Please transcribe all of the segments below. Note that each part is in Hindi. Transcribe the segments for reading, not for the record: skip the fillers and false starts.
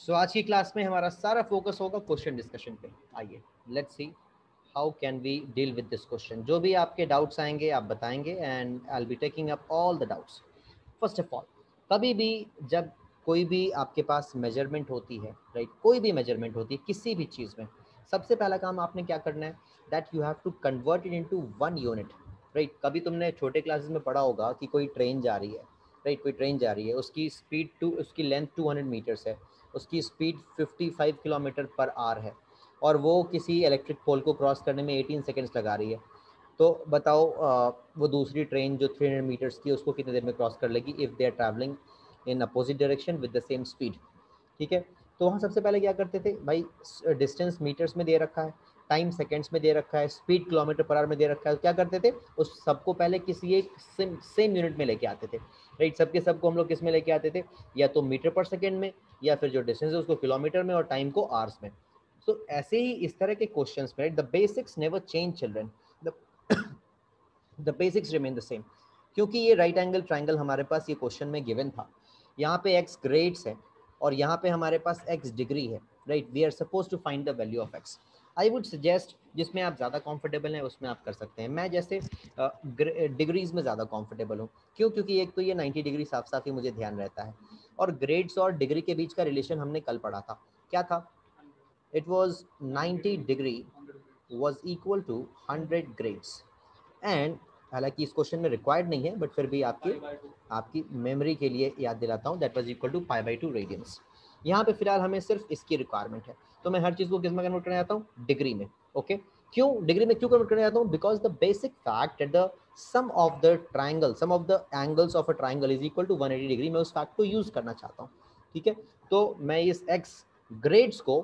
सो आज की क्लास में हमारा सारा फोकस होगा क्वेश्चन डिस्कशन पे। आइए let's see how can we deal with this question. जो भी आपके डाउट्स आएंगे आप बताएंगे and I will be taking up all the doubts. First of all, कभी भी जब कोई भी आपके पास मेजरमेंट होती है, राइट, कोई भी मेजरमेंट होती है किसी भी चीज़ में, सबसे पहला काम आपने क्या करना है that you have to convert it into one unit, right. कभी तुमने छोटे क्लासेस में पढ़ा होगा कि कोई ट्रेन जा रही है, राइट, कोई ट्रेन जा रही है, उसकी स्पीड उसकी लेंथ 200 मीटर्स है, उसकी स्पीड 55 किलोमीटर पर आवर है और वो किसी इलेक्ट्रिक पोल को क्रॉस करने में 18 सेकंड्स लगा रही है। तो बताओ वो दूसरी ट्रेन जो 300 मीटर्स की उसको कितने देर में क्रॉस कर लेगी if they are travelling in opposite direction with the same speed. ठीक है, तो वहाँ सबसे पहले क्या करते थे भाई, डिस्टेंस मीटर्स में दे रखा है, टाइम सेकंड्स में दे रखा है, स्पीड किलोमीटर पर आवर में दे रखा है, क्या करते थे उस सबको पहले किसी एक सेम यूनिट में लेके आते थे, राइट। सबके सबको हम लोग किस में लेके आते थे, या तो मीटर पर सेकंड में या फिर जो डिस्टेंस है उसको किलोमीटर में और टाइम को आवर्स में। तो ऐसे ही इस तरह के क्वेश्चंस में the basics never change children, the basics remain the same, क्योंकि ये राइट एंगल ट्राइंगल हमारे पास ये क्वेश्चन में गिवन था। यहाँ पे एक्स ग्रेड्स है और यहाँ पे हमारे पास एक्स डिग्री है, right. We are suppose to find the value of x. I would suggest जिसमें आप ज़्यादा कंफर्टेबल हैं उसमें आप कर सकते हैं। मैं जैसे डिग्रीज़ में ज़्यादा कंफर्टेबल हूँ, क्यों? क्योंकि एक तो ये 90 डिग्री साफ साफ ही मुझे ध्यान रहता है और ग्रेड्स और डिग्री के बीच का रिलेशन हमने कल पढ़ा था, क्या था? It was 90 degree was equal to 100 grades. And हालांकि इस क्वेश्चन में रिक्वायर्ड नहीं है बट फिर भी आपकी मेमोरी के लिए याद दिलाता हूँ that was equal to pi by 2 radians. यहाँ पे फिलहाल हमें सिर्फ इसकी रिक्वायरमेंट है, तो मैं हर चीज़ को किस में कन्वर्ट करना चाहता हूँ, डिग्री में। ओके, क्यों डिग्री में क्यों कन्वर्ट करना चाहता हूँ? Because the basic fact that the sum of the triangle, sum of the angles of a triangle is equal to 180 degree. मैं उस फैक्ट को यूज़ करना चाहता हूँ, ठीक है। तो मैं इस एक्स ग्रेड्स को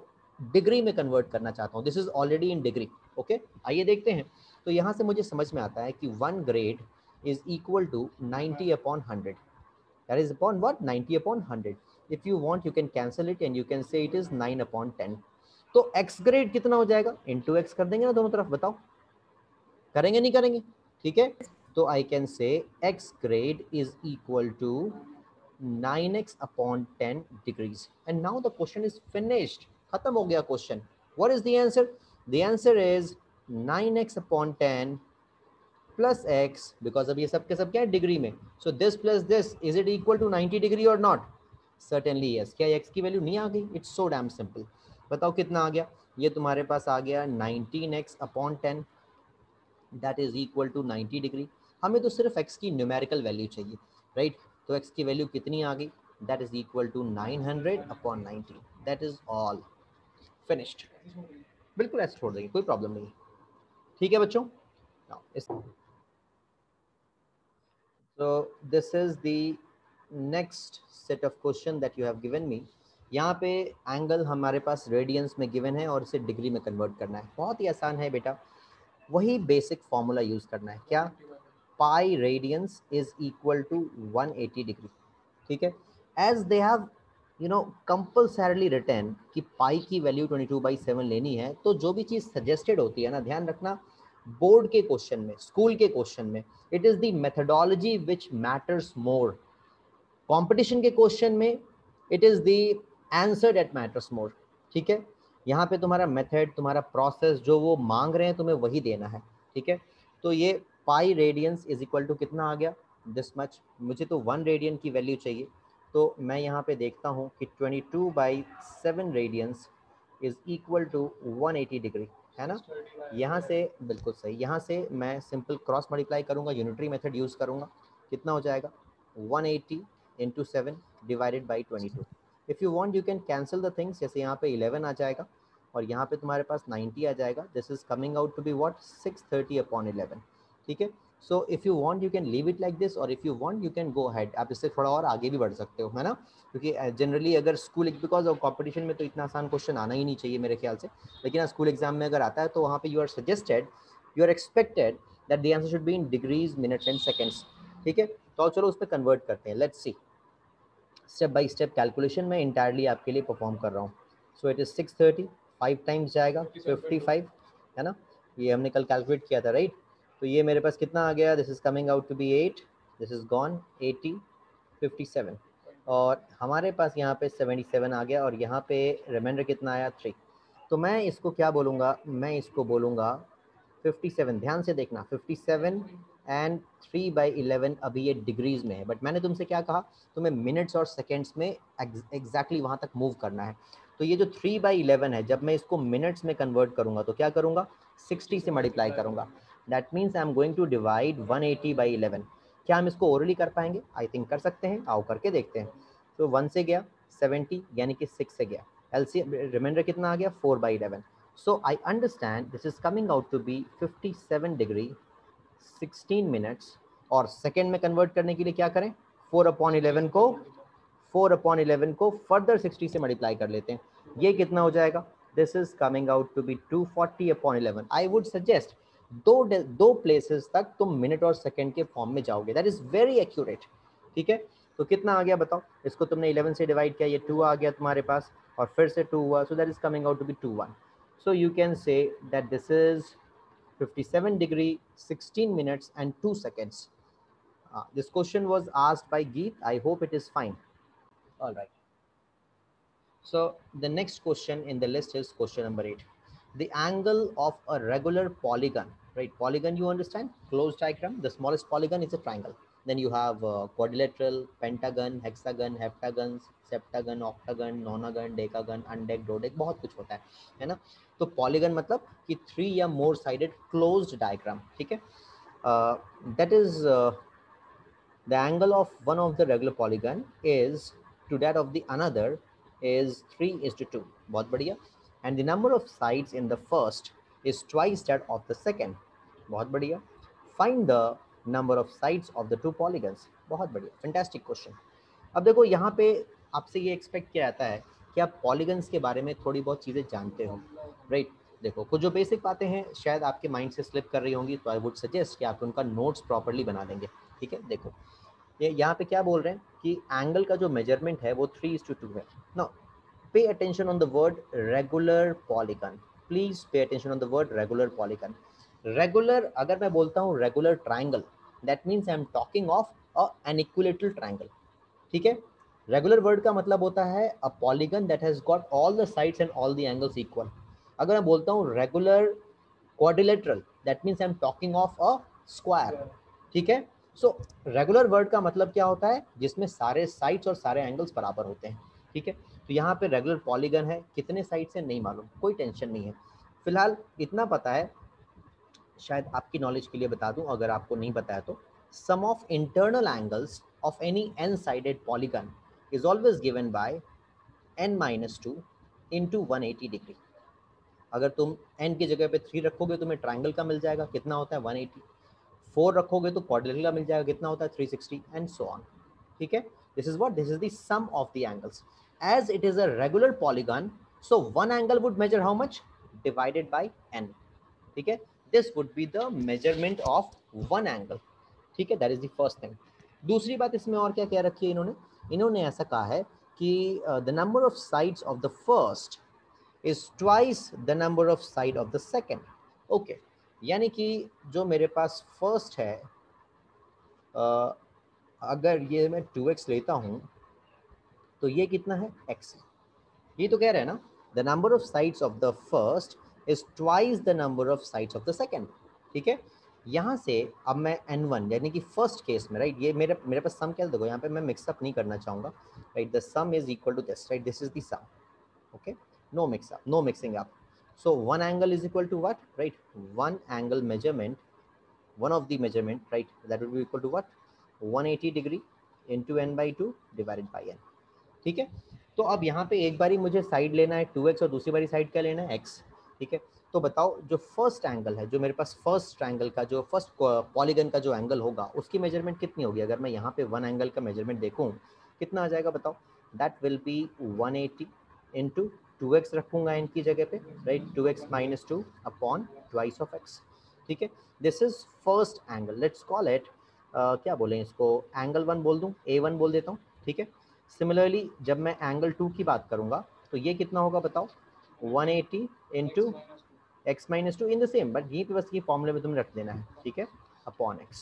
डिग्री में कन्वर्ट करना चाहता हूँ, this is already in degree. Okay, आइए देखते हैं। तो यहाँ से मुझे समझ में आता है कि 1 grade is equal to 90/100, that is upon what, 90/100। If you want, you can cancel it and you can say it is 9/10। तो x grade कितना हो जाएगा? Into x कर देंगे ना दोनों तरफ, बताओ करेंगे नहीं करेंगे? ठीक है, तो I can say x grade is equal to 9x/10 degrees and now the question is finished, खत्म हो गया question. What is the answer? The answer is 9x/10 plus x, because अब ये सब के सब क्या है, डिग्री में। So this plus this, is it equal to 90 degree or not? Certainly yes। क्या x की वैल्यू नहीं आ गई? It's so damn simple. बताओ कितना आ गया? ये तुम्हारे पास आ गया 19x/10, that is equal to 90 degree. हमें तो सिर्फ x की न्यूमेरिकल वैल्यू चाहिए, राइट। तो x की वैल्यू कितनी आ गई? That is equal to 900/90, that is all, finished. बिल्कुल ऐसे छोड़ देंगे, कोई प्रॉब्लम नहीं, ठीक है बच्चों। तो this is the next set of question that you have given me. यहाँ पे एंगल हमारे पास रेडियंस में गिवन है और इसे डिग्री में कन्वर्ट करना है। बहुत ही आसान है बेटा, वही बेसिक फार्मूला यूज़ करना है। क्या? Pi radians is equal to 180 degree, ठीक है। As they have you know compulsorily return कि पाई की वैल्यू 22/7 लेनी है, तो जो भी चीज़ सजेस्टेड होती है ना, ध्यान रखना बोर्ड के क्वेश्चन में, स्कूल के क्वेश्चन में, it is the methodology which matters more. Competition के क्वेश्चन में it is the answer that matters more, ठीक है। यहाँ पे तुम्हारा मेथड, तुम्हारा प्रोसेस, जो वो मांग रहे हैं तुम्हें वही देना है, ठीक है। तो ये pi radians is equal to कितना आ गया? This much. मुझे तो 1 रेडियन की वैल्यू चाहिए, तो मैं यहाँ पे देखता हूँ कि 22/7 radians is equal to 180 degree, है ना। यहाँ से बिल्कुल सही, यहाँ से मैं सिंपल क्रॉस मल्टीप्लाई करूँगा, यूनिटरी मेथड यूज़ करूँगा। कितना हो जाएगा? 180 into 7 divided by 22। If you want, you can cancel the things। जैसे यहाँ पे 11 आ जाएगा और यहाँ पे तुम्हारे पास 90 आ जाएगा। This is coming out to be what, 630/11, ठीक है। So if you want, you can leave it like this, or if you want, you can go ahead। आप इससे थोड़ा और आगे भी बढ़ सकते हो, है ना, क्योंकि जनरली अगर स्कूल, बिकॉज ऑफ कॉम्पिटिशन में तो इतना आसान क्वेश्चन आना ही नहीं चाहिए मेरे ख्याल से, लेकिन स्कूल एग्जाम में अगर आता है तो वहाँ पे you are suggested, you are expected that the answer should be in degrees, minutes and seconds, ठीक है। तो चलो उस पर कन्वर्ट करते हैं। Let's see, step by step calculation मैं इंटायरली आपके लिए परफॉर्म कर रहा हूँ। सो इट इज़ 630, 5 टाइम्स जाएगा 55, है ना, ये हमने कल कैलकुलेट किया था, राइट। तो ये मेरे पास कितना आ गया? This is coming out to be 8, this is gone 80, 57। और हमारे पास यहाँ पे 77 आ गया और यहाँ पे रिमाइंडर कितना आया 3। तो मैं इसको क्या बोलूँगा, मैं इसको बोलूँगा 57। ध्यान से देखना 57 एंड 3/11 अभी ये डिग्रीज में है, बट मैंने तुमसे क्या कहा, तुम्हें मिनट्स और सेकेंड्स में एग्जैक्टली वहाँ तक मूव करना है। तो ये जो 3/11 है, जब मैं इसको मिनट्स में कन्वर्ट करूँगा तो क्या करूँगा, 60 से मल्टीप्लाई करूँगा। That means I am going to divide 180/11। क्या हम इसको ओरली कर पाएंगे? आई थिंक कर सकते हैं, आओ करके देखते हैं। तो 1 से गया 70 यानी कि 6 से गया, LCM रिमाइंडर कितना आ गया 4/11। So I understand this is coming out to be 57 degree 16 minutes. और सेकेंड में कन्वर्ट करने के लिए क्या करें, 4/11 को फर्दर 60 से मल्टीप्लाई कर लेते हैं। ये कितना हो जाएगा, this is coming out to be 240/11। I would suggest दो प्लेसेस तक तुम मिनट और सेकंड के फॉर्म में जाओगे, दैट इज वेरी एक्यूरेट। ठीक है, तो कितना आ गया बताओ, इसको तुमने 11 से डिवाइड किया, ये 2 आ गया तुम्हारे पास और फिर से 2 हुआ, so that is coming out to be 21। So you can say that this is 57 degree 16 minutes and 2 seconds. This question was asked by Geet, I hope it is fine. All right. So the next question in the list is question number 8. The angle of a regular polygon, right? Polygon, you understand? Closed diagram. The smallest polygon is a triangle. Then you have quadrilateral, pentagon, hexagon, heptagon, septagon, octagon, nonagon, decagon, undec, dodec. बहुत कुछ होता है ना? तो polygon मतलब कि 3 या more sided closed diagram. ठीक है? That is the angle of one of the regular polygon is to that of the another is 3:2. बहुत बढ़िया. And the number of sides in the first is twice that of the second. बहुत बढ़िया. Find the number of sides of the two polygons. बहुत बढ़िया. Fantastic question. अब देखो यहाँ पे आपसे ये expect किया जाता है कि आप polygons के बारे में थोड़ी बहुत चीज़ें जानते हो, right? देखो कुछ जो बेसिक बातें हैं शायद आपके माइंड से स्लिप कर रही होंगी, तो आई वुड सजेस्ट कि आप उनका नोट्स प्रॉपरली बना लेंगे। ठीक है, देखो ये यहाँ पे क्या बोल रहे हैं कि एंगल का जो मेजरमेंट है वो 3:2 है। Now pay attention on the word regular polygon, please pay attention on the word regular polygon. Regular अगर मैं बोलता हूँ regular triangle, that means I am talking of an equilateral triangle. ठीक है, रेगुलर वर्ड का मतलब होता है a polygon that has got all the sides and all the angles equal. अगर मैं बोलता हूँ regular quadrilateral, that means I am talking of a square. ठीक है, सो रेगुलर वर्ड का मतलब क्या होता है, जिसमें सारे साइड्स और सारे एंगल्स बराबर होते हैं। ठीक है, तो यहाँ पे रेगुलर पॉलीगन है, कितने साइड्स हैं नहीं मालूम, कोई टेंशन नहीं है। फिलहाल इतना पता है, शायद आपकी नॉलेज के लिए बता दूं अगर आपको नहीं पता है तो, sum of internal angles of any n sided polygon is always given by n-2 × 180 degree. अगर तुम n की जगह पे 3 रखोगे तुम्हें ट्राइंगल का मिल जाएगा, कितना होता है 180। 4 रखोगे तो क्वाड्रिलेटरल मिल जाएगा, कितना होता है 360 एंड सो ऑन। ठीक है, this is what, this is the sum of the angles. As it is a regular polygon, so one angle would measure how much, divided by n। ठीक है, this would be the measurement of one angle. ठीक है, that is the first thing. दूसरी बात इसमें और क्या कह रखी है इन्होंने, इन्होंने ऐसा कहा है कि the number of sides of the first is twice the number of side of the second. Okay, यानी कि जो मेरे पास फर्स्ट है, अगर ये मैं 2x लेता हूँ तो ये कितना है x। ये तो कह रहे हैं ना, the number of sides of the first is twice the number of sides of the second. ठीक है, यहाँ से अब मैं n1 यानी कि फर्स्ट केस में, राइट, ये मेरे पास सम क्या, देखो यहाँ पे मैं मिक्सअप नहीं करना चाहूँगा, right, the sum is equal to this, right, this is the sum. Okay, no mix up, no mixing up. So one angle is equal to what, right? One angle measurement, one of the measurement, right? That will be equal to what? 180 degree × n/2 divided by n. ठीक है? तो अब यहाँ पे एक बारी मुझे साइड लेना है 2x और दूसरी बारी साइड क्या लेना है x. ठीक है? तो बताओ जो फर्स्ट एंगल है, जो मेरे पास फर्स्ट ट्राइंगल का, जो फर्स्ट पॉलीगन का जो एंगल होगा, उसकी मेजरमेंट कितनी होगी? अगर मैं यहाँ पे वन एंगल का मेजरमेंट देखूँ कितना आ जाएगा बताओ? That will be 180 × 2x रखूंगा n की जगह पे, राइट, 2x - 2 अपॉन 2x। ठीक है, this is first angle. Let's call it, क्या बोलें इसको, एंगल 1 बोल दूं, a1 बोल देता हूँ। ठीक है, सिमिलरली जब मैं एंगल 2 की बात करूँगा तो ये कितना होगा बताओ? 180 × x - 2 in the same, but ये बस ये फॉर्मूले में तुम रख देना है। ठीक है, upon x।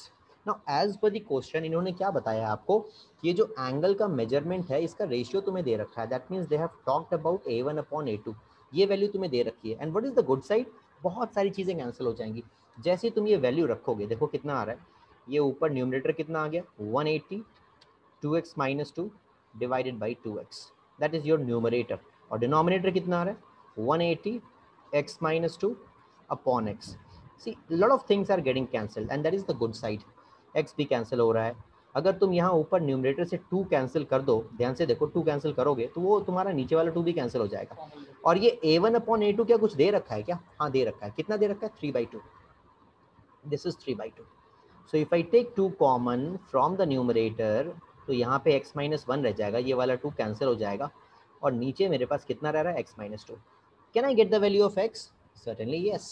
Now as per the question इन्होंने क्या बताया आपको कि ये जो एंगल का मेजरमेंट है इसका रेशियो तुम्हें दे रखा है. That means they have talked about A1 upon A2. ये वैल्यू तुम्हें दे रखी है. And what is the good side, बहुत सारी चीज़ें कैंसिल हो जाएंगी जैसे तुम ये वैल्यू रखोगे. देखो कितना आ रहा है, ये ऊपर न्यूमरेटर कितना आ गया 180, 2x minus 2 divided by 2x. That is your numerator. और डिनोमिनेटर कितना आ रहा है 180 x minus 2 upon x. See, lot of things are getting cancelled and that is the good side. x भी cancel हो रहा है. अगर तुम यहाँ ऊपर न्यूमरेटर से 2 cancel कर दो, ध्यान से देखो 2 cancel करोगे तो वो तुम्हारा नीचे वाला 2 भी cancel हो जाएगा. और ये a1 upon a2 क्या कुछ दे रखा है क्या? हाँ दे रखा है. कितना दे रखा है 3/2. This is 3/2. So if I take 2 common from the numerator, तो यहाँ पे x minus 1 रह जाएगा, ये वाला 2 cancel हो जाएगा और नीचे मेरे पास कितना रह रहा है x minus 2. Can I get the value of x? Certainly yes.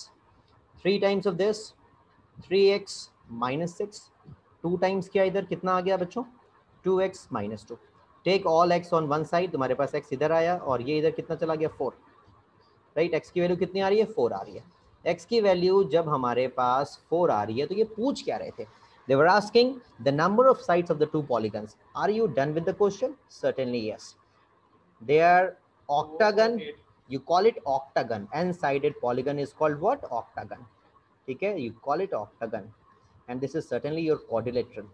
3 times of this, 3x minus 6. 2 times क्या इधर कितना आ गया बच्चों 2x minus 2. Take all x on one side. तुम्हारे पास x इधर आया और ये इधर कितना चला गया 4. Right? x की वैल्यू कितनी आ रही है 4 आ रही है. x की वैल्यू जब हमारे पास 4 आ रही है तो ये पूछ क्या रहे थे? They were asking the number of sides of the two polygons. Are you done with the question? Certainly yes. They are octagon. You call it octagon. N-sided polygon is called what? Octagon. ठीक है, you call it octagon. And this is certainly your quadrilateral.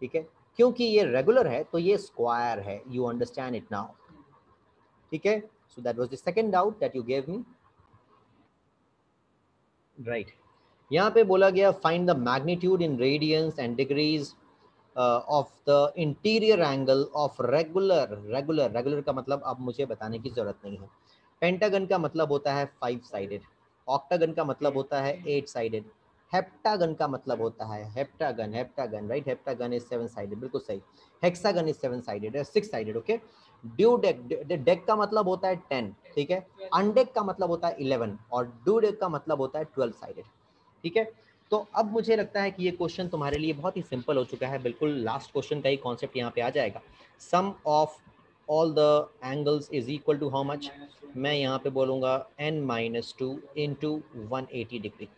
ठीक है, क्योंकि ये regular है तो ये square है. You understand it now. ठीक है, so that was the second doubt that you gave me. Right. यहाँ पे बोला गया find the magnitude in radians and degrees of the interior angle of regular. Regular का मतलब अब मुझे बताने की जरूरत नहीं है. पेंटागन का मतलब होता है 5 साइडेड. ऑक्टागन का मतलब होता है 8 साइडेड. हेप्टागन का मतलब होता है heptagon right. Heptagon is 7 sided, बिल्कुल सही. Hexagon is 7 sided, 6 sided. Okay. ड्यूडेक का मतलब होता है 10. ठीक है. अनडेक का मतलब होता है 11 और ड्यूडेक का मतलब होता है 12 साइडेड. ठीक है. तो अब मुझे लगता है कि ये क्वेश्चन तुम्हारे लिए बहुत ही सिंपल हो चुका है. बिल्कुल लास्ट क्वेश्चन का ही कॉन्सेप्ट यहाँ पे आ जाएगा. Sum of all the angles is equal to how much? मैं यहाँ पे बोलूँगा n-2 इंटू 180 डिग्री.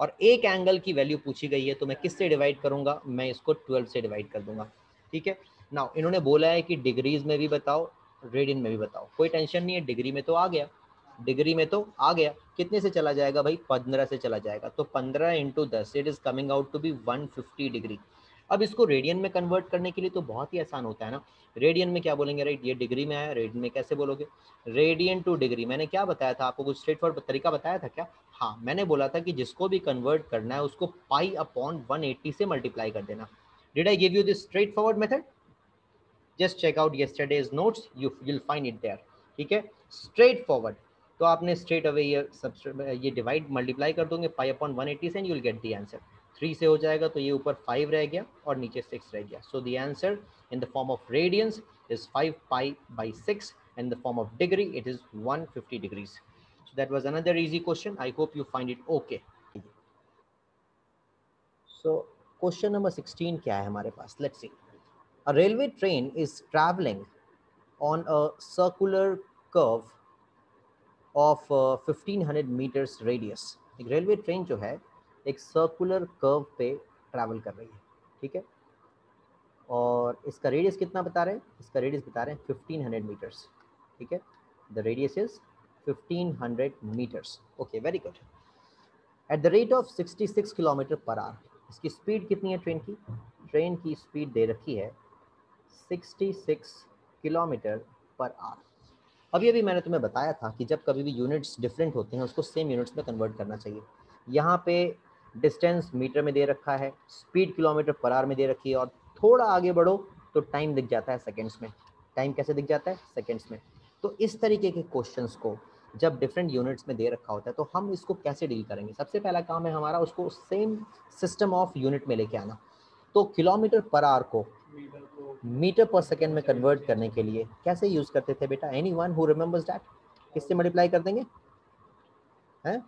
और एक एंगल की वैल्यू पूछी गई है तो मैं किससे डिवाइड करूँगा? मैं इसको 12 से डिवाइड कर दूँगा. ठीक है. नाउ इन्होंने बोला है कि डिग्रीज में भी बताओ, रेडियन में भी बताओ. कोई टेंशन नहीं है, डिग्री में तो आ गया. कितने से चला जाएगा भाई? 15 से चला जाएगा. तो 15 × 10 it is coming out to be 150 degree. अब इसको रेडियन में कन्वर्ट करने के लिए तो बहुत ही आसान होता है ना. रेडियन में क्या बोलेंगे? राइट, ये डिग्री में है, रेडियन में कैसे बोलोगे? Radian to degree. मैंने क्या बताया था आपको? कुछ स्ट्रेट फॉरवर्ड तरीका बताया था क्या? हाँ, मैंने बोला था कि जिसको भी कन्वर्ट करना है उसको पाई अपॉन 180 से मल्टीप्लाई कर देना. Did I give you this straightforward method? Just check out yesterday's notes, you will find it there. ठीक है, स्ट्रेट फॉरवर्ड. तो आपने स्ट्रेट अवे ये डिवाइड मल्टीप्लाई कर दोगे पाई अपॉन 180 से and you will get the answer. 3 से हो जाएगा तो ये ऊपर 5 रह गया और नीचे 6 रह गया. So the answer in the form of radians is 5 pi by 6. In the form of degree it is 150 degrees. So that was another easy question. I hope you find it okay. So question number 16 क्या है हमारे पास? Let's see. A railway train is travelling on a circular curve of 1500 metres radius. एक रेलवे ट्रेन जो है एक सर्कुलर कर्व पे ट्रैवल कर रही है. ठीक है. और इसका रेडियस कितना बता रहे हैं? इसका रेडियस बता रहे हैं 1500 मीटर्स. ठीक है. The radius is 1500 metres. Okay, very good. At the rate of 66 kilometre per hour. इसकी स्पीड कितनी है ट्रेन की? ट्रेन की स्पीड दे रखी है 66 किलोमीटर पर आवर. अभी मैंने तुम्हें बताया था कि जब कभी भी यूनिट्स डिफरेंट होते हैं उसको सेम यूनिट्स में कन्वर्ट करना चाहिए. यहाँ पे डिस्टेंस मीटर में दे रखा है, स्पीड किलोमीटर पर आवर में दे रखी है और थोड़ा आगे बढ़ो तो टाइम दिख जाता है सेकंड्स में. टाइम कैसे दिख जाता है? सेकंड्स में. तो इस तरीके के क्वेश्चंस को जब डिफरेंट यूनिट्स में दे रखा होता है तो हम इसको कैसे डील करेंगे? सबसे पहला काम है हमारा उसको सेम सिस्टम ऑफ यूनिट में लेके आना. तो किलोमीटर पर आवर को मीटर पर सेकेंड में कन्वर्ट करने के लिए कैसे यूज़ करते थे बेटा? Anyone who remembers that? किससे मल्टीप्लाई कर देंगे? हैं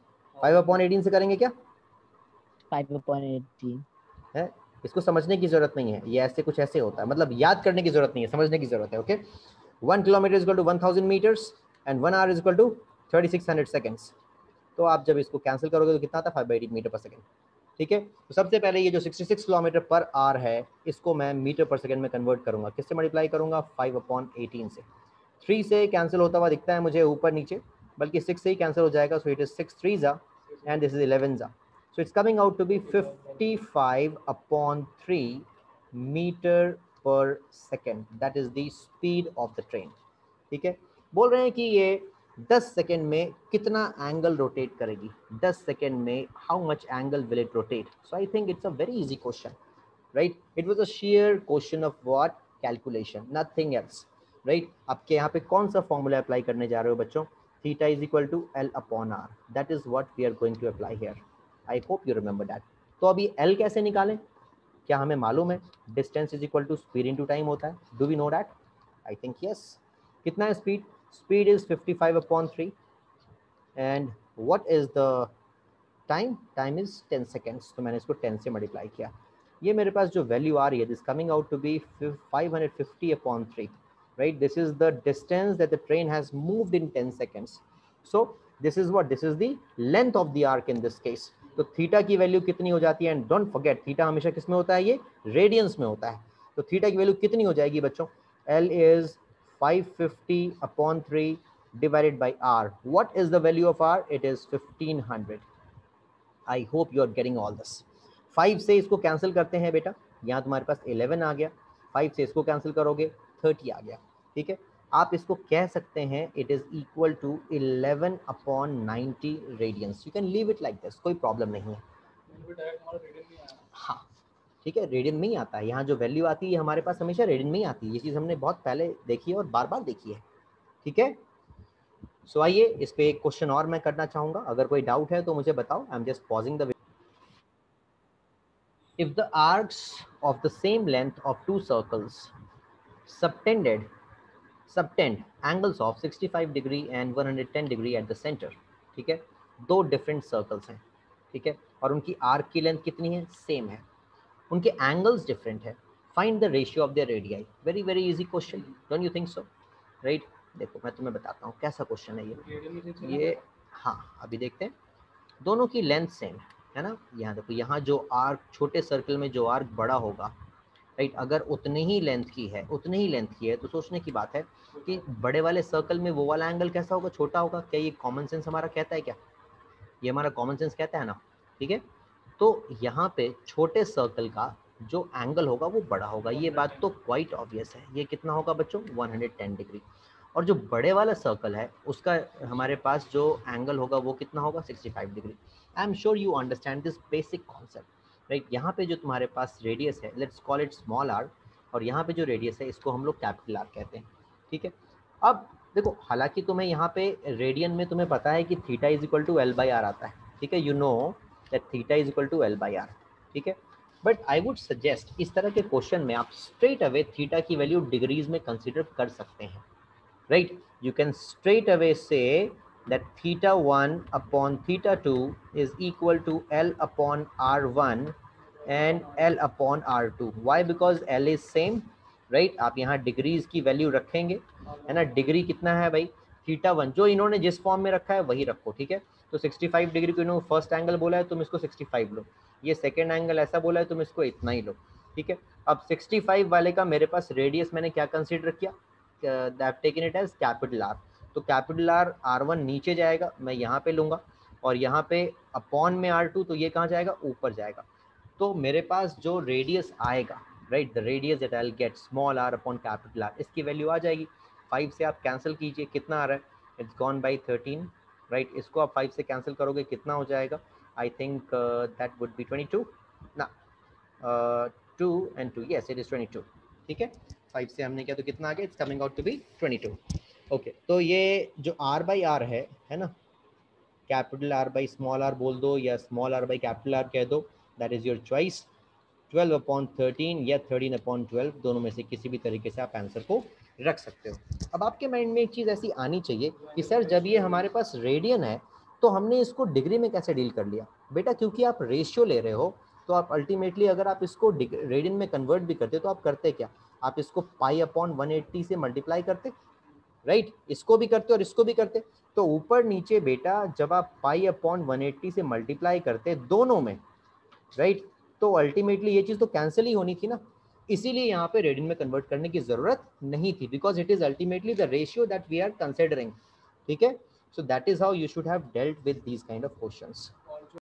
5/18 से करेंगे क्या? 5/18 है. इसको समझने की जरूरत नहीं है, ये ऐसे कुछ ऐसे होता है. मतलब याद करने की जरूरत नहीं है, समझने की जरूरत है. Okay. 1 kilometre is equal to 1000 metres and 1 hour is equal to 3600 seconds. तो आप जब इसको कैंसिल करोगे तो कितना आता है? 5/18 मीटर पर सेकेंड. ठीक है। तो सबसे पहले ये जो 66 किलोमीटर पर आवर है इसको मैं मीटर पर सेकंड में कन्वर्ट करूंगा। किससे मल्टीप्लाई करूंगा? 5/18 से। 3 से कैंसिल होता हुआ दिखता है मुझे ऊपर नीचे, बल्कि 6 से ही कैंसिल हो जाएगा। So it is 6 3s and this is 11s। So it's coming out to be 55/3 metre per second. That is the speed of the train. ठीक है, बोल रहे हैं कि ये 10 सेकेंड में कितना एंगल रोटेट करेगी, 10 सेकेंड में how much angle will it rotate. So I think it's a very easy question, right. It was a share question of what calculation, nothing else, right. आपके यहाँ पे कौन सा फॉर्मूला अप्लाई करने जा रहे हो बच्चों? θ = L/R। That is what we are going to apply here. I hope you remember that. तो अभी एल कैसे निकालें? क्या हमें मालूम है डिस्टेंस = स्पीड इनटू टाइम होता है? Do we know that? I think yes. कितना है speed? Speed is 55/3, and what is the time? Time is 10 seconds. तो मैंने इसको 10 से मल्टीप्लाई किया। ये मेरे पास जो वैल्यू आ रही है, this coming out to be 550/3, right? This is the distance that the train has moved in 10 seconds. So this is what? This is the length of the arc in this case. तो थीटा की वैल्यू कितनी हो जाती है? And don't forget, थीटा हमेशा किसमें होता है? ये रेडियंस में होता है। तो थीटा की वैल्यू कितनी हो जाएगी बच्चों? L is 550/3 divided by R. What is the value of R? It is 1500. I hope you are getting all this. 5 से इसको कैंसिल करते हैं बेटा, यहाँ तुम्हारे पास 11 आ गया। 5 से इसको कैंसिल करोगे 30 आ गया। ठीक है, आप इसको कह सकते हैं it is equal to 11/90 radians. You can leave it like this, कोई प्रॉब्लम नहीं है। हाँ ठीक है, रेडियन में ही आता है। यहाँ जो वैल्यू आती है हमारे पास हमेशा रेडियन में ही आती है। ये चीज़ हमने बहुत पहले देखी है और बार बार देखी है। ठीक है, सो आइए इस पे एक क्वेश्चन और मैं करना चाहूँगा। अगर कोई डाउट है तो मुझे बताओ। I am just pausing the video. If the arcs of the same length of two circles subtend angles of 65° and 110° at the centre. ठीक है, दो डिफरेंट सर्कल्स हैं। ठीक है, और उनकी आर्क की लेंथ कितनी है? सेम है, उनके एंगल्स डिफरेंट है। Find the ratio of the radii. Very very easy question, don't you think so? Right, देखो मैं तुम्हें बताता हूँ कैसा क्वेश्चन है ये हाँ अभी देखते हैं। दोनों की लेंथ सेम है ना। यहाँ देखो, यहाँ जो आर्क छोटे सर्कल में जो आर्क बड़ा होगा, राइट, अगर उतनी ही लेंथ की है तो सोचने की बात है कि बड़े वाले सर्कल में वो वाला एंगल कैसा होगा, छोटा होगा। क्या ये कॉमन सेंस हमारा कहता है? क्या ये हमारा कॉमन सेंस कहता है ना? ठीक है, तो यहाँ पे छोटे सर्कल का जो एंगल होगा वो बड़ा होगा। ये बात तो क्वाइट ऑब्वियस है। ये कितना होगा बच्चों? 110°। और जो बड़े वाला सर्कल है उसका हमारे पास जो एंगल होगा वो कितना होगा? 65°। I am sure you understand this basic concept, right. यहाँ पे जो तुम्हारे पास रेडियस है, let's call it small are, और यहाँ पे जो रेडियस है इसको हम लोग कैपिटल आर कहते हैं। ठीक है, अब देखो, हालांकि तुम्हें यहाँ पे रेडियन में तुम्हें पता है कि θ = L/R आता है। ठीक है, यू नो that θ = L/R। ठीक है, बट आई वुड सजेस्ट इस तरह के क्वेश्चन में आप स्ट्रेट अवे थीटा की वैल्यू डिग्रीज में कंसिडर कर सकते हैं, right. You can straight away से that θ1/θ2 is equal to L/R1 and L/R2। Why? Because L is same, right. आप यहाँ डिग्रीज की वैल्यू रखेंगे, है ना। डिग्री कितना है भाई? θ1 जो इन्होंने जिस फॉर्म में रखा है वही रखो। ठीक है, तो 65° को इन्होंने फर्स्ट एंगल बोला है, तुम इसको 65 लो। ये सेकंड एंगल ऐसा बोला है, तुम इसको इतना ही लो। ठीक है, अब 65 वाले का मेरे पास रेडियस मैंने क्या कंसीडर किया? I have taken it as capital are. तो कैपिटल आर R1 नीचे जाएगा, मैं यहाँ पे लूँगा, और यहाँ पे अपॉन में R2, तो ये कहाँ जाएगा? ऊपर जाएगा। तो मेरे पास जो रेडियस आएगा, right, the radius that I will get small r/R, इसकी वैल्यू आ जाएगी। 5 से आप कैंसिल कीजिए, कितना आ रहा है? It's gone by 13, right. इसको आप 5 से कैंसिल करोगे कितना हो जाएगा? I think that would be 22 ना, 2 एंड 2, यस इट इज़ 22। ठीक है, 5 से हमने किया तो कितना आ गया? It's coming out to be 22। Okay, तो ये जो R/R है ना, कैपिटल R/r बोल दो या स्मॉल R/R कह दो, दैट इज़ योर चॉइस। 12/13 या 13/12, दोनों में से किसी भी तरीके से आप आंसर को रख सकते हो। अब आपके माइंड में एक चीज़ ऐसी आनी चाहिए कि सर जब ये हमारे पास रेडियन है तो हमने इसको डिग्री में कैसे डील कर लिया? बेटा क्योंकि आप रेशियो ले रहे हो, तो आप अल्टीमेटली अगर आप इसको रेडियन में कन्वर्ट भी करते तो आप करते क्या? आप इसको π/180 से मल्टीप्लाई करते, राइट। इसको भी करते और इसको भी करते, तो ऊपर नीचे बेटा जब आप π/180 से मल्टीप्लाई करते दोनों में, राइट। तो अल्टीमेटली ये चीज़ तो कैंसिल ही होनी थी ना, इसीलिए यहाँ पे रेड इन में कन्वर्ट करने की ज़रूरत नहीं थी, because it is ultimately the ratio that we are considering. ठीक है, so that is how you should have dealt with these kind of questions.